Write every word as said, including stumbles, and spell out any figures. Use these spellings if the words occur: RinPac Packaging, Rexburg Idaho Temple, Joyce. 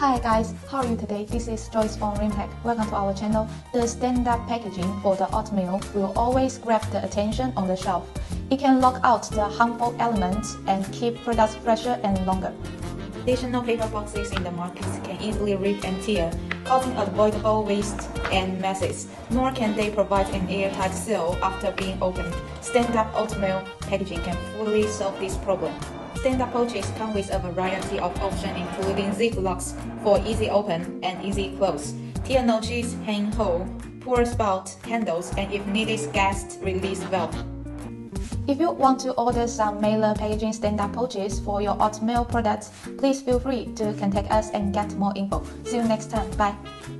Hi guys, how are you today? This is Joyce from RinPac. Welcome to our channel. The stand-up packaging for the oatmeal will always grab the attention on the shelf. It can lock out the harmful elements and keep products fresher and longer. Additional paper boxes in the market can easily rip and tear, causing avoidable waste and messes, nor can they provide an airtight seal after being opened. Stand-up oatmeal packaging can fully solve this problem. Stand-up pouches come with a variety of options including zip locks for easy open and easy close, tear notches, hang hole, pour spout handles, and if needed, gas release valve. If you want to order some mailer packaging stand-up pouches for your oatmeal products, please feel free to contact us and get more info. See you next time. Bye.